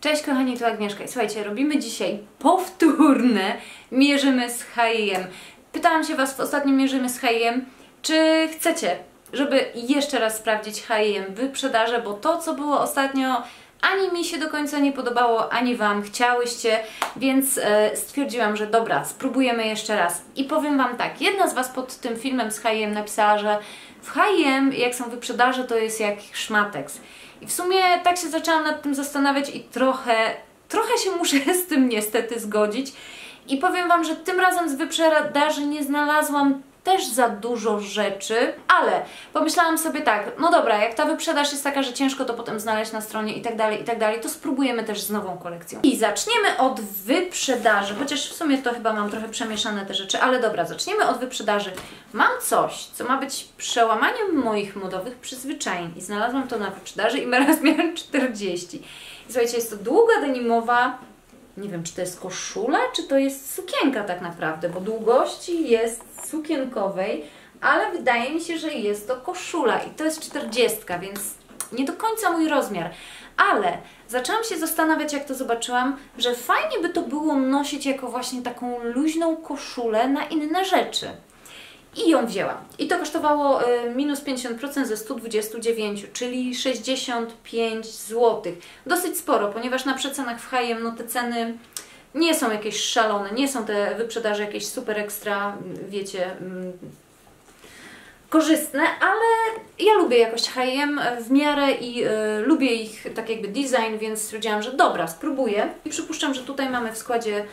Cześć kochani, tu Agnieszka i słuchajcie, robimy dzisiaj powtórne mierzymy z H&M. Pytałam się Was w ostatnim mierzymy z H&M, czy chcecie, żeby jeszcze raz sprawdzić H&M wyprzedaże, bo to co było ostatnio ani mi się do końca nie podobało, ani Wam chciałyście, więc stwierdziłam, że dobra, spróbujemy jeszcze raz. I powiem Wam tak, jedna z Was pod tym filmem z H&M napisała, że w H&M jak są wyprzedaże to jest jak szmateks. I w sumie tak się zaczęłam nad tym zastanawiać i trochę się muszę z tym niestety zgodzić. I powiem Wam, że tym razem z wyprzedaży nie znalazłam też za dużo rzeczy, ale pomyślałam sobie tak, no dobra, jak ta wyprzedaż jest taka, że ciężko to potem znaleźć na stronie i tak dalej, to spróbujemy też z nową kolekcją. I zaczniemy od wyprzedaży, chociaż w sumie to chyba mam trochę przemieszane te rzeczy, ale dobra, zaczniemy od wyprzedaży. Mam coś, co ma być przełamaniem moich modowych przyzwyczajeń i znalazłam to na wyprzedaży i ma rozmiar 40. I słuchajcie, jest to długa denimowa, nie wiem, czy to jest koszula, czy to jest sukienka tak naprawdę, bo długości jest sukienkowej, ale wydaje mi się, że jest to koszula i to jest 40, więc nie do końca mój rozmiar. Ale zaczęłam się zastanawiać, jak to zobaczyłam, że fajnie by to było nosić jako właśnie taką luźną koszulę na inne rzeczy. I ją wzięłam. I to kosztowało minus 50% ze 129, czyli 65 zł. Dosyć sporo, ponieważ na przecenach w H&M no te ceny nie są jakieś szalone, nie są te wyprzedaże jakieś super ekstra, wiecie, korzystne, ale ja lubię jakość H&M w miarę i lubię ich tak jakby design, więc stwierdziłam, że dobra, spróbuję. I przypuszczam, że tutaj mamy w składzie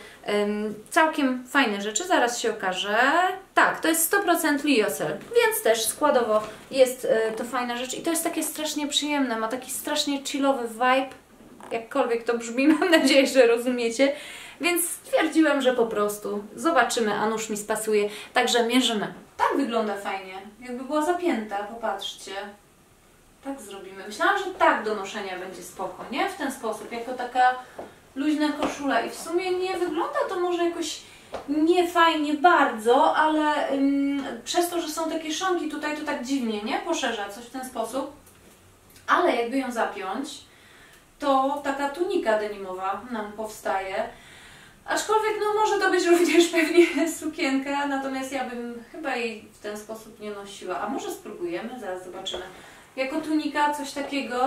całkiem fajne rzeczy, zaraz się okaże. Tak, to jest 100% Liosel, więc też składowo jest to fajna rzecz i to jest takie strasznie przyjemne, ma taki strasznie chillowy vibe, jakkolwiek to brzmi, mam nadzieję, że rozumiecie. Więc stwierdziłam, że po prostu zobaczymy, a nóż mi spasuje, także mierzymy. Tak wygląda fajnie, jakby była zapięta, popatrzcie. Tak zrobimy. Myślałam, że tak do noszenia będzie spoko, nie? W ten sposób, jako taka luźna koszula i w sumie nie wygląda to może jakoś niefajnie bardzo, ale przez to, że są takie szonki tutaj, to tak dziwnie, nie? Poszerza coś w ten sposób, ale jakby ją zapiąć, to taka tunika denimowa nam powstaje. Aczkolwiek, no może to być również pewnie sukienka, natomiast ja bym chyba jej w ten sposób nie nosiła. A może spróbujemy? Zaraz zobaczymy. Jako tunika, coś takiego.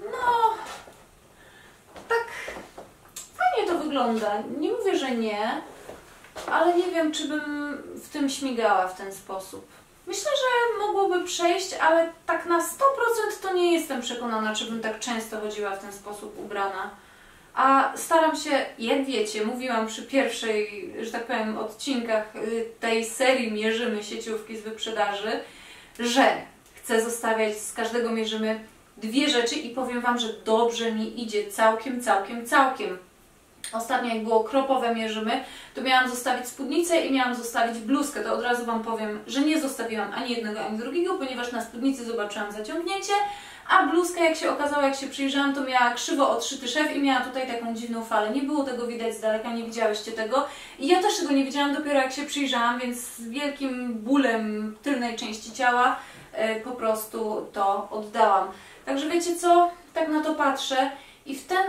No, tak fajnie to wygląda. Nie mówię, że nie, ale nie wiem, czy bym w tym śmigała w ten sposób. Myślę, że mogłoby przejść, ale tak na 100% to nie jestem przekonana, czy bym tak często chodziła w ten sposób ubrana. A staram się, jak wiecie, mówiłam przy pierwszej, że tak powiem, odcinkach tej serii mierzymy sieciówki z wyprzedaży, że chcę zostawiać z każdego mierzymy dwie rzeczy i powiem Wam, że dobrze mi idzie całkiem. Ostatnio jak było kropowe mierzymy, to miałam zostawić spódnicę i miałam zostawić bluzkę. To od razu Wam powiem, że nie zostawiłam ani jednego, ani drugiego, ponieważ na spódnicy zobaczyłam zaciągnięcie, a bluzka, jak się okazało, jak się przyjrzałam, to miała krzywo odszyty szef i miała tutaj taką dziwną falę. Nie było tego widać z daleka, nie widziałyście tego. I ja też tego nie widziałam dopiero jak się przyjrzałam, więc z wielkim bólem tylnej części ciała po prostu to oddałam. Także wiecie co? Tak na to patrzę i w ten...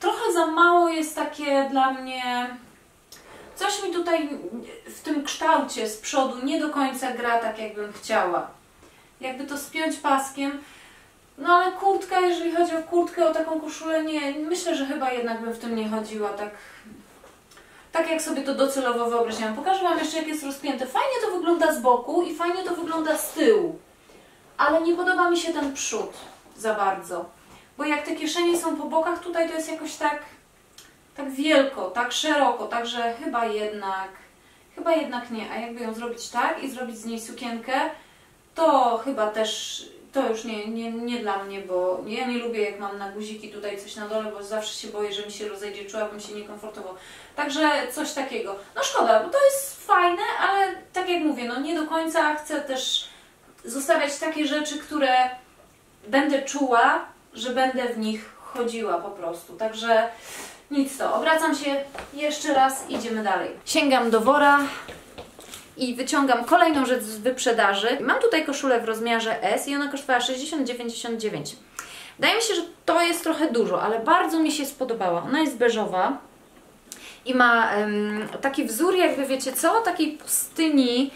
Trochę za mało jest takie dla mnie... Coś mi tutaj w tym kształcie z przodu nie do końca gra tak, jakbym chciała. Jakby to spiąć paskiem. No ale kurtka, jeżeli chodzi o kurtkę, o taką koszulę, nie. Myślę, że chyba jednak bym w tym nie chodziła tak jak sobie to docelowo wyobraziłam. Pokażę Wam jeszcze, jak jest rozpięte. Fajnie to wygląda z boku i fajnie to wygląda z tyłu. Ale nie podoba mi się ten przód za bardzo. Bo jak te kieszenie są po bokach, tutaj to jest jakoś tak wielko, tak szeroko, także chyba jednak nie. A jakby ją zrobić tak i zrobić z niej sukienkę, to chyba też, to już nie dla mnie, bo ja nie lubię, jak mam na guziki tutaj coś na dole, bo zawsze się boję, że mi się rozejdzie, czułabym się niekomfortowo. Także coś takiego. No szkoda, bo to jest fajne, ale tak jak mówię, no nie do końca chcę też zostawiać takie rzeczy, które będę czuła, że będę w nich chodziła po prostu. Także nic to. Obracam się jeszcze raz i idziemy dalej. Sięgam do wora i wyciągam kolejną rzecz z wyprzedaży. Mam tutaj koszulę w rozmiarze S i ona kosztowała 60,99. Wydaje mi się, że to jest trochę dużo, ale bardzo mi się spodobała. Ona jest beżowa i ma taki wzór, jakby wiecie co, takiej pustyni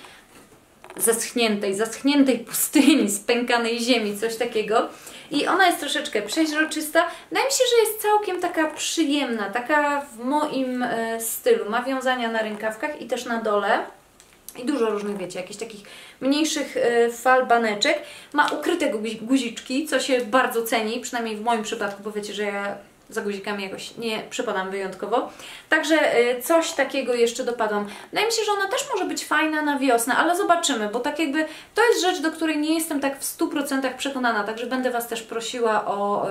zaschniętej pustyni, spękanej ziemi, coś takiego. I ona jest troszeczkę przeźroczysta. Wydaje mi się, że jest całkiem taka przyjemna, taka w moim stylu. Ma wiązania na rękawkach i też na dole. I dużo różnych, wiecie, jakichś takich mniejszych fal, baneczek. Ma ukryte guziczki, co się bardzo ceni, przynajmniej w moim przypadku, bo wiecie, że ja za guzikami jakoś nie przypadam wyjątkowo. Także coś takiego jeszcze dopadłam. Wydaje mi się, że ona też może być fajna na wiosnę, ale zobaczymy, bo tak jakby to jest rzecz, do której nie jestem tak w 100% przekonana, także będę Was też prosiła o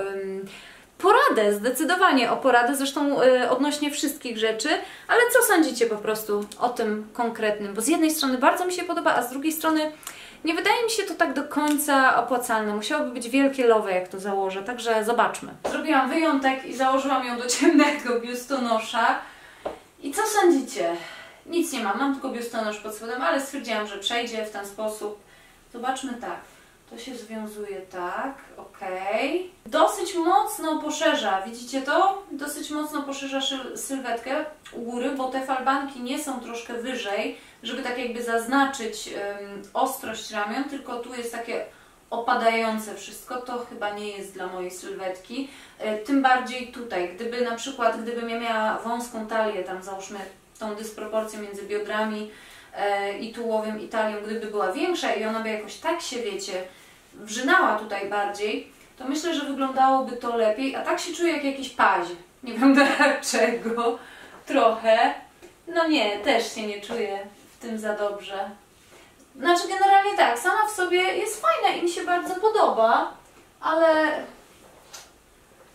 poradę, zdecydowanie o poradę, zresztą odnośnie wszystkich rzeczy, ale co sądzicie po prostu o tym konkretnym? Bo z jednej strony bardzo mi się podoba, a z drugiej strony nie wydaje mi się to tak do końca opłacalne. Musiałoby być wielkie love, jak to założę, także zobaczmy. Zrobiłam wyjątek i założyłam ją do ciemnego biustonosza. I co sądzicie? Nic nie mam, mam tylko biustonosz pod spodem, ale stwierdziłam, że przejdzie w ten sposób. Zobaczmy tak. To się związuje tak, okej. Dosyć mocno poszerza, widzicie to? Dosyć mocno poszerza sylwetkę u góry, bo te falbanki nie są troszkę wyżej, żeby tak jakby zaznaczyć ostrość ramion, tylko tu jest takie opadające wszystko, to chyba nie jest dla mojej sylwetki. Tym bardziej tutaj, gdyby na przykład, gdybym ja miała wąską talię, tam załóżmy tą dysproporcję między biodrami i tułowiem i talią, gdyby była większa i ona by jakoś tak się, wiecie, wrzynała tutaj bardziej, to myślę, że wyglądałoby to lepiej, a tak się czuję jak jakiś paź. Nie wiem dlaczego, trochę. No nie, też się nie czuję w tym za dobrze. Znaczy generalnie tak, sama w sobie jest fajna i mi się bardzo podoba, ale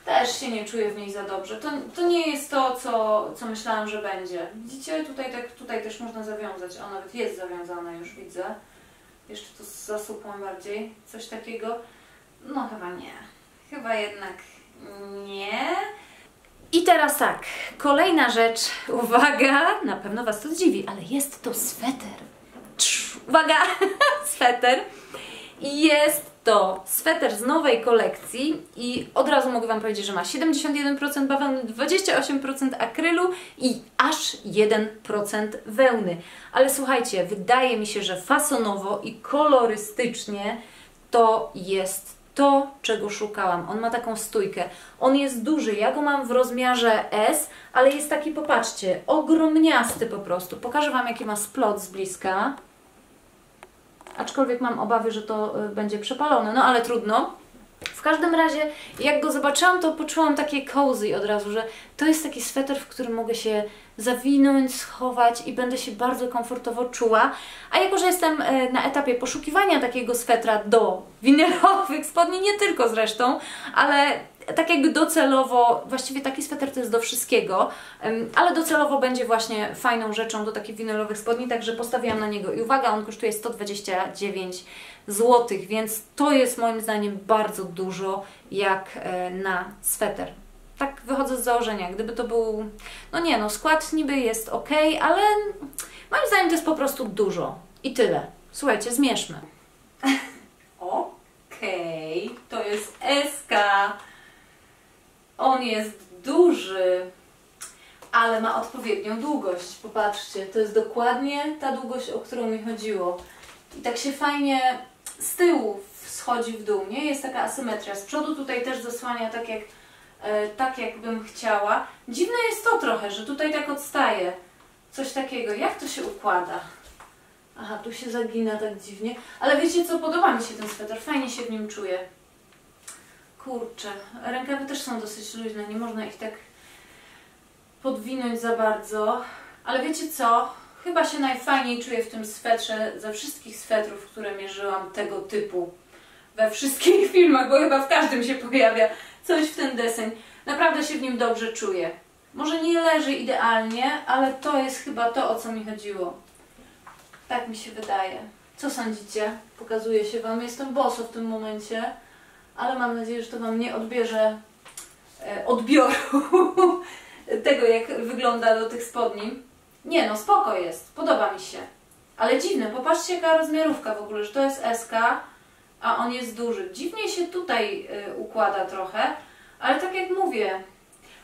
też się nie czuję w niej za dobrze. To nie jest to, co myślałam, że będzie. Widzicie, tutaj, tak, tutaj też można zawiązać, a nawet jest zawiązana już, widzę. Jeszcze to zasupłam bardziej, coś takiego. No chyba nie. Chyba jednak nie. I teraz tak, kolejna rzecz, uwaga, na pewno Was to zdziwi, ale jest to sweter. Uwaga, sweter. Jest to sweter z nowej kolekcji i od razu mogę Wam powiedzieć, że ma 71% bawełny, 28% akrylu i aż 1% wełny. Ale słuchajcie, wydaje mi się, że fasonowo i kolorystycznie to jest to, czego szukałam. On ma taką stójkę. On jest duży, ja go mam w rozmiarze S, ale jest taki, popatrzcie, ogromniasty po prostu. Pokażę Wam, jaki ma splot z bliska. Aczkolwiek mam obawy, że to będzie przepalone, no ale trudno. W każdym razie, jak go zobaczyłam, to poczułam takie cozy od razu, że to jest taki sweter, w którym mogę się zawinąć, schować i będę się bardzo komfortowo czuła. A jako, że jestem na etapie poszukiwania takiego swetra do winylowych spodni, nie tylko zresztą, ale tak jakby docelowo, właściwie taki sweter to jest do wszystkiego, ale docelowo będzie właśnie fajną rzeczą do takich winylowych spodni, także postawiłam na niego. I uwaga, on kosztuje 129 zł, więc to jest moim zdaniem bardzo dużo jak na sweter. Tak wychodzę z założenia, gdyby to był, no nie no, skład niby jest ok, ale moim zdaniem to jest po prostu dużo. I tyle. Słuchajcie, zmierzmy. Okej, to jest S-ka. On jest duży, ale ma odpowiednią długość. Popatrzcie, to jest dokładnie ta długość, o którą mi chodziło. I tak się fajnie z tyłu schodzi w dół, nie? Jest taka asymetria. Z przodu tutaj też zasłania tak jak bym chciała. Dziwne jest to trochę, że tutaj tak odstaje. Coś takiego. Jak to się układa? Aha, tu się zagina tak dziwnie. Ale wiecie co? Podoba mi się ten sweter. Fajnie się w nim czuję. Kurczę, rękawy też są dosyć luźne, nie można ich tak podwinąć za bardzo. Ale wiecie co? Chyba się najfajniej czuję w tym swetrze ze wszystkich swetrów, które mierzyłam tego typu we wszystkich filmach, bo chyba w każdym się pojawia coś w ten deseń. Naprawdę się w nim dobrze czuję. Może nie leży idealnie, ale to jest chyba to, o co mi chodziło. Tak mi się wydaje. Co sądzicie? Pokazuję się Wam. Jestem boso w tym momencie. Ale mam nadzieję, że to Wam nie odbierze odbioru tego, jak wygląda do tych spodni. Nie no, spoko jest, podoba mi się. Ale dziwne, popatrzcie jaka rozmiarówka w ogóle, że to jest S-ka, a on jest duży. Dziwnie się tutaj układa trochę, ale tak jak mówię,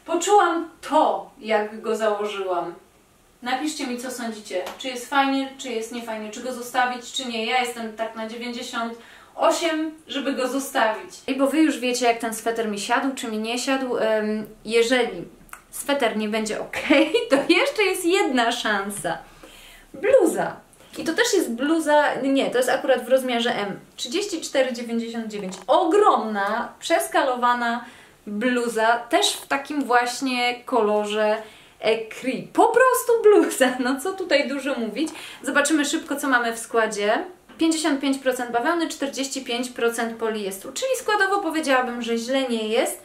poczułam to, jak go założyłam. Napiszcie mi, co sądzicie, czy jest fajny, czy jest niefajny, czy go zostawić, czy nie. Ja jestem tak na 98%, żeby go zostawić. I bo wy już wiecie, jak ten sweter mi siadł, czy mi nie siadł. Jeżeli sweter nie będzie ok, to jeszcze jest jedna szansa. Bluza. I to też jest bluza, nie, to jest akurat w rozmiarze M. 34,99. Ogromna, przeskalowana bluza, też w takim właśnie kolorze Cree. Po prostu bluza, no co tutaj dużo mówić. Zobaczymy szybko, co mamy w składzie. 55% bawełny, 45% poliestru, czyli składowo powiedziałabym, że źle nie jest.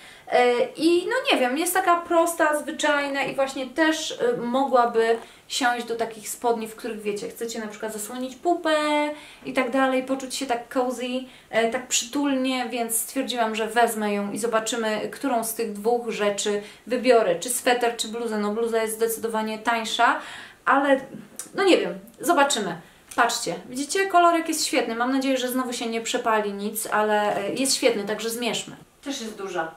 I no nie wiem, jest taka prosta, zwyczajna i właśnie też mogłaby siąść do takich spodni, w których wiecie, chcecie na przykład zasłonić pupę i tak dalej, poczuć się tak cozy, tak przytulnie, więc stwierdziłam, że wezmę ją i zobaczymy, którą z tych dwóch rzeczy wybiorę, czy sweter, czy bluzę. No bluza jest zdecydowanie tańsza, ale no nie wiem, zobaczymy. Patrzcie, widzicie, kolorek jest świetny, mam nadzieję, że znowu się nie przepali nic, ale jest świetny, także zmierzmy. Też jest duża.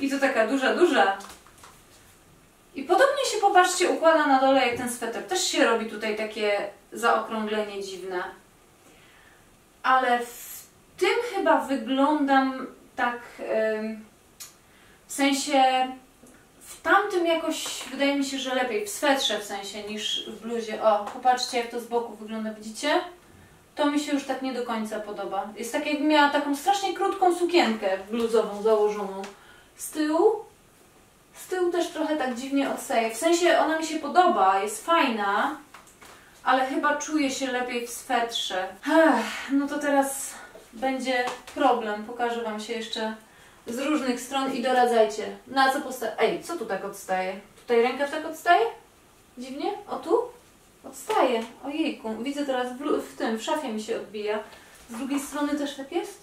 I to taka duża. I podobnie się, popatrzcie, układa na dole jak ten sweter. Też się robi tutaj takie zaokrąglenie dziwne. Ale w tym chyba wyglądam tak, w sensie w tamtym jakoś wydaje mi się, że lepiej, w swetrze w sensie, niż w bluzie. O, popatrzcie, jak to z boku wygląda, widzicie? To mi się już tak nie do końca podoba. Jest tak, jakbym miała taką strasznie krótką sukienkę bluzową założoną. Z tyłu też trochę tak dziwnie odseje. W sensie ona mi się podoba, jest fajna, ale chyba czuję się lepiej w swetrze. Ech, no to teraz będzie problem. Pokażę Wam się jeszcze z różnych stron i doradzajcie. Na co postawię? Ej, co tu tak odstaje? Tutaj rękaw tak odstaje? Dziwnie? O tu? Odstaje. Ojejku, widzę teraz w szafie mi się odbija. Z drugiej strony też tak jest?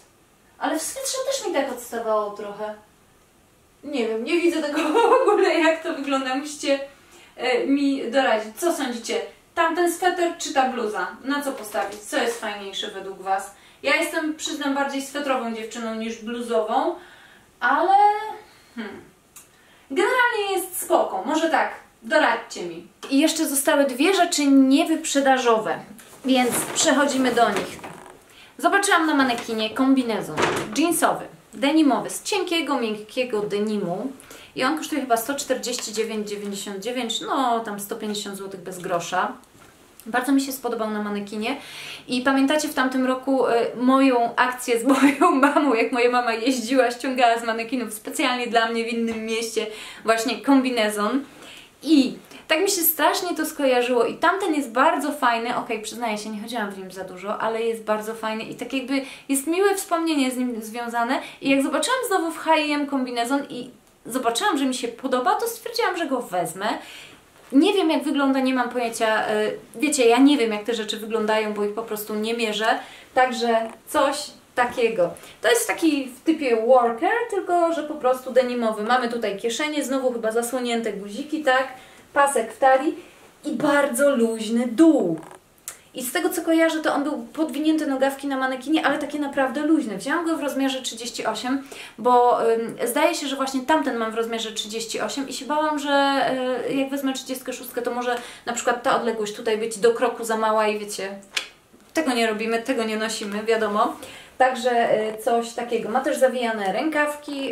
Ale w swetrze też mi tak odstawało trochę. Nie wiem, nie widzę tego w ogóle, jak to wygląda. Musicie mi doradzić. Co sądzicie? Tamten sweter czy ta bluza? Na co postawić? Co jest fajniejsze według Was? Ja jestem, przyznam, bardziej swetrową dziewczyną niż bluzową, ale generalnie jest spoko. Może tak, doradźcie mi. I jeszcze zostały dwie rzeczy niewyprzedażowe, więc przechodzimy do nich. Zobaczyłam na manekinie kombinezon jeansowy, denimowy, z cienkiego, miękkiego denimu i on kosztuje chyba 149,99, no tam 150 zł bez grosza. Bardzo mi się spodobał na manekinie i pamiętacie w tamtym roku moją akcję z moją mamą, jak moja mama jeździła, ściągała z manekinów specjalnie dla mnie w innym mieście właśnie kombinezon i tak mi się strasznie to skojarzyło i tamten jest bardzo fajny, okej, przyznaję się, nie chodziłam w nim za dużo, ale jest bardzo fajny i tak jakby jest miłe wspomnienie z nim związane i jak zobaczyłam znowu w H&M kombinezon i zobaczyłam, że mi się podoba, to stwierdziłam, że go wezmę. Nie wiem, jak wygląda, nie mam pojęcia, wiecie, ja nie wiem, jak te rzeczy wyglądają, bo ich po prostu nie mierzę, także coś takiego. To jest taki w typie worker, tylko że po prostu denimowy. Mamy tutaj kieszenie, znowu chyba zasłonięte guziki, tak? Pasek w talii i bardzo luźny dół. I z tego, co kojarzę, to on był podwinięty, nogawki na manekinie, ale takie naprawdę luźne. Wzięłam go w rozmiarze 38, bo zdaje się, że właśnie tamten mam w rozmiarze 38 i się bałam, że jak wezmę 36, to może na przykład ta odległość tutaj być do kroku za mała i wiecie, tego nie robimy, tego nie nosimy, wiadomo. Także coś takiego. Ma też zawijane rękawki.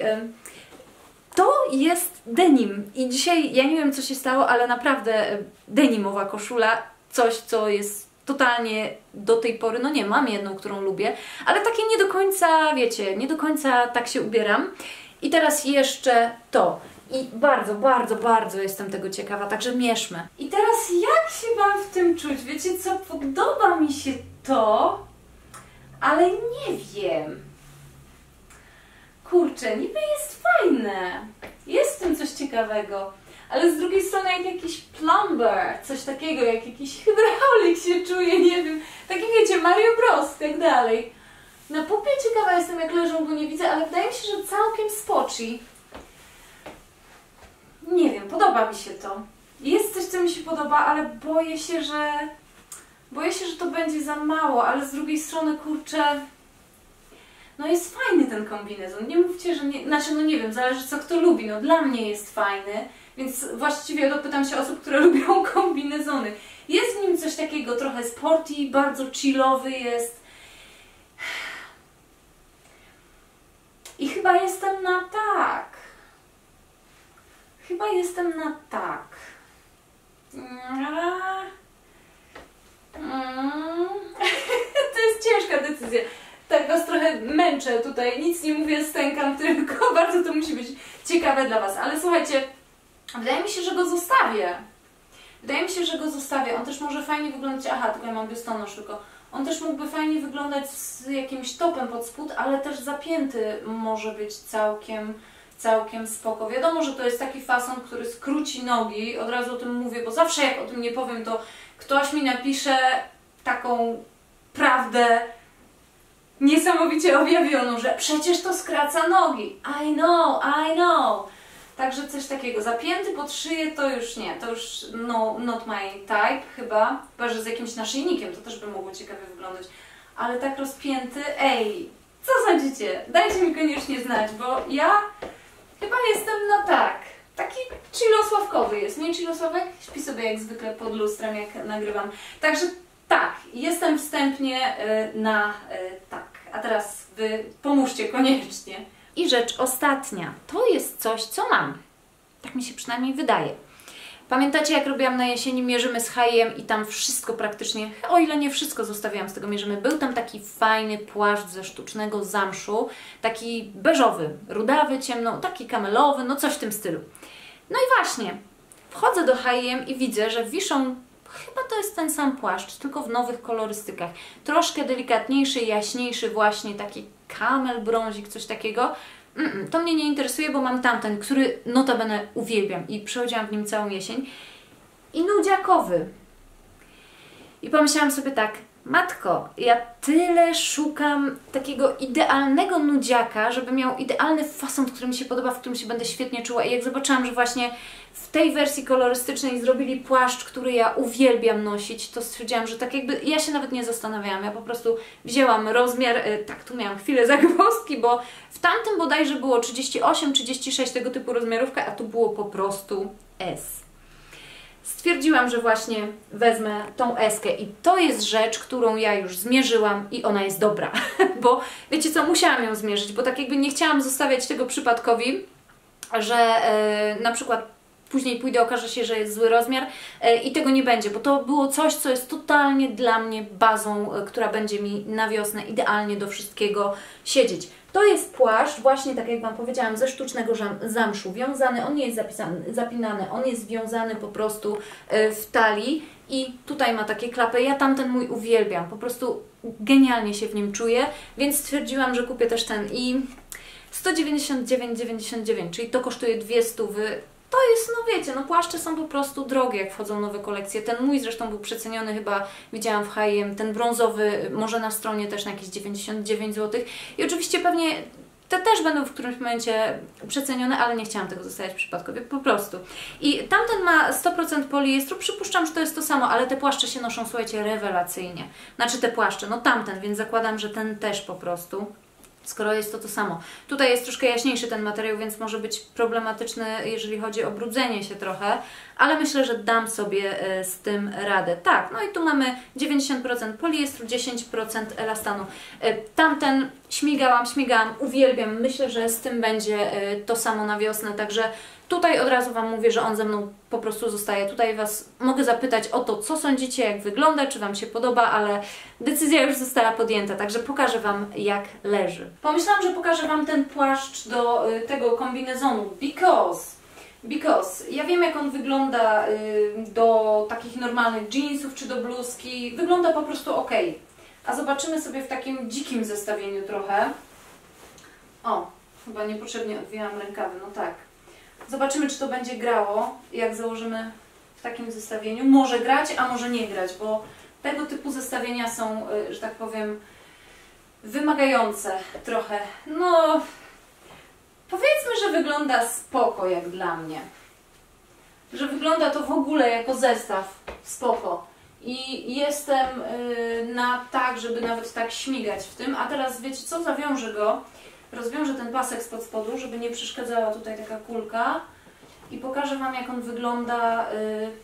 To jest denim i dzisiaj, ja nie wiem, co się stało, ale naprawdę denimowa koszula, coś, co jest totalnie do tej pory, no nie, mam jedną, którą lubię, ale takie nie do końca, wiecie, nie do końca tak się ubieram. I teraz jeszcze to. I bardzo jestem tego ciekawa, także mierzmy. I teraz jak się mam w tym czuć? Wiecie co, podoba mi się to, ale nie wiem. Kurczę, niby jest fajne, jest w tym coś ciekawego, ale z drugiej strony jak jakiś plumber, coś takiego, jak jakiś hydraulik się czuje, nie wiem, taki wiecie, Mario Bros i tak dalej. Na pupie ciekawa jestem, jak leżą, bo nie widzę, ale wydaje mi się, że całkiem spoczy. Nie wiem, podoba mi się to. Jest coś, co mi się podoba, ale boję się, że Boję się, że to będzie za mało, ale z drugiej strony, kurczę, no jest fajny ten kombinezon. Nie mówcie, że nie... Znaczy, no nie wiem, zależy co kto lubi. No dla mnie jest fajny, więc właściwie dopytam się osób, które lubią kombinezony. Jest w nim coś takiego trochę sporty, bardzo chillowy jest. I chyba jestem na tak. Chyba jestem na tak. To jest ciężka decyzja. Tak was trochę męczę tutaj, nic nie mówię, stękam, tylko bardzo to musi być ciekawe dla was. Ale słuchajcie, wydaje mi się, że go zostawię. Wydaje mi się, że go zostawię. On też może fajnie wyglądać... Aha, tylko ja mam biustonosz tylko. On też mógłby fajnie wyglądać z jakimś topem pod spód, ale też zapięty może być całkiem spoko. Wiadomo, że to jest taki fason, który skróci nogi. Od razu o tym mówię, bo zawsze jak o tym nie powiem, to ktoś mi napisze taką prawdę niesamowicie objawioną, że przecież to skraca nogi. I know, I know. Także coś takiego. Zapięty pod szyję to już nie, to już no, not my type chyba. Chyba, że z jakimś naszyjnikiem to też by mogło ciekawie wyglądać. Ale tak rozpięty, ej, co sądzicie? Dajcie mi koniecznie znać, bo ja chyba jestem na tak. Taki chillosławkowy jest, nie chillosławek? Śpi sobie jak zwykle pod lustrem, jak nagrywam. Także tak, jestem wstępnie na tak. A teraz wy pomóżcie koniecznie. I rzecz ostatnia. To jest coś, co mam. Tak mi się przynajmniej wydaje. Pamiętacie, jak robiłam na jesieni Mierzymy z H&M i tam wszystko praktycznie, o ile nie wszystko zostawiłam z tego Mierzymy, był tam taki fajny płaszcz ze sztucznego zamszu, taki beżowy, rudawy, ciemno, taki kamelowy, no coś w tym stylu. No i właśnie, wchodzę do H&M i widzę, że wiszą, chyba to jest ten sam płaszcz, tylko w nowych kolorystykach. Troszkę delikatniejszy, jaśniejszy właśnie, taki kamel, brązik, coś takiego. To mnie nie interesuje, bo mam tamten, który notabene uwielbiam i przechodziłam w nim całą jesień. I nudziakowy. I pomyślałam sobie tak, matko, ja tyle szukam takiego idealnego nudziaka, żeby miał idealny fason, który mi się podoba, w którym się będę świetnie czuła. I jak zobaczyłam, że właśnie w tej wersji kolorystycznej zrobili płaszcz, który ja uwielbiam nosić, to stwierdziłam, że tak jakby ja się nawet nie zastanawiałam. Ja po prostu wzięłam rozmiar, tak tu miałam chwilę zagwozdki, bo w tamtym bodajże było 38, 36 tego typu rozmiarówka, a tu było po prostu S. Stwierdziłam, że właśnie wezmę tą eskę i to jest rzecz, którą ja już zmierzyłam i ona jest dobra, bo wiecie co, musiałam ją zmierzyć, bo tak jakby nie chciałam zostawiać tego przypadkowi, że na przykład później pójdę, okaże się, że jest zły rozmiar i tego nie będzie, bo to było coś, co jest totalnie dla mnie bazą, która będzie mi na wiosnę idealnie do wszystkiego siedzieć. To jest płaszcz, właśnie tak jak Wam powiedziałam, ze sztucznego zamszu, wiązany, on nie jest zapinany, on jest wiązany po prostu w talii i tutaj ma takie klapy, ja tamten mój uwielbiam, po prostu genialnie się w nim czuję, więc stwierdziłam, że kupię też ten i 199,99, czyli to kosztuje 200 zł. To jest, no wiecie, no płaszcze są po prostu drogie, jak wchodzą nowe kolekcje. Ten mój zresztą był przeceniony, chyba widziałam w H&M, ten brązowy, może na stronie też na jakieś 99 zł. I oczywiście pewnie te też będą w którymś momencie przecenione, ale nie chciałam tego zostawiać przypadkowo, po prostu. I tamten ma 100% poliestru, przypuszczam, że to jest to samo, ale te płaszcze się noszą, słuchajcie, rewelacyjnie. Znaczy te płaszcze, no tamten, więc zakładam, że ten też po prostu... Skoro jest to to samo. Tutaj jest troszkę jaśniejszy ten materiał, więc może być problematyczny, jeżeli chodzi o brudzenie się trochę, ale myślę, że dam sobie z tym radę. Tak, no i tu mamy 90% poliestru, 10% elastanu. Tamten śmigałam, uwielbiam. Myślę, że z tym będzie to samo na wiosnę, także tutaj od razu Wam mówię, że on ze mną po prostu zostaje. Tutaj Was mogę zapytać o to, co sądzicie, jak wygląda, czy Wam się podoba, ale decyzja już została podjęta, także pokażę Wam, jak leży. Pomyślałam, że pokażę Wam ten płaszcz do tego kombinezonu, because ja wiem, jak on wygląda do takich normalnych jeansów czy do bluzki. Wygląda po prostu ok. A zobaczymy sobie w takim dzikim zestawieniu trochę. O, chyba niepotrzebnie odwijałam rękawy, no tak. Zobaczymy, czy to będzie grało, jak założymy w takim zestawieniu. Może grać, a może nie grać, bo tego typu zestawienia są, że tak powiem, wymagające trochę. No, powiedzmy, że wygląda spoko jak dla mnie. Że wygląda to w ogóle jako zestaw spoko. i jestem na tak, żeby nawet tak śmigać w tym. A teraz wiecie co, zawiążę go, rozwiążę ten pasek spod spodu, żeby nie przeszkadzała tutaj taka kulka i pokażę Wam, jak on wygląda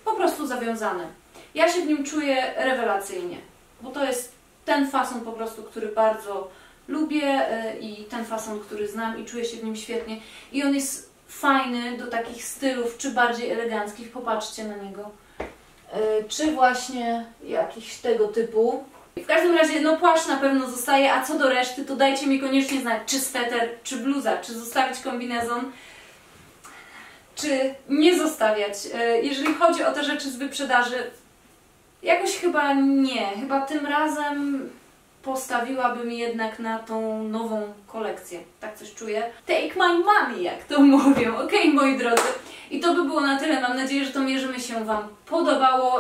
po prostu zawiązany. Ja się w nim czuję rewelacyjnie, bo to jest ten fason po prostu, który bardzo lubię i ten fason, który znam i czuję się w nim świetnie. I on jest fajny do takich stylów, czy bardziej eleganckich, popatrzcie na niego, czy właśnie jakichś tego typu. W każdym razie, no płaszcz na pewno zostaje, a co do reszty, to dajcie mi koniecznie znać, czy sweter, czy bluza, czy zostawić kombinezon, czy nie zostawiać. Jeżeli chodzi o te rzeczy z wyprzedaży, jakoś chyba nie. Chyba tym razem postawiłabym jednak na tą nową kolekcję. Tak coś czuję. Take my money, jak to mówią. Okej, moi drodzy. I to by było na tyle. Mam nadzieję, że to mierzenie się Wam podobało.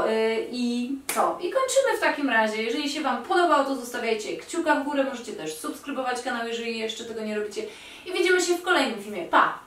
I co? I kończymy w takim razie. Jeżeli się Wam podobało, to zostawiajcie kciuka w górę. Możecie też subskrybować kanał, jeżeli jeszcze tego nie robicie. I widzimy się w kolejnym filmie. Pa!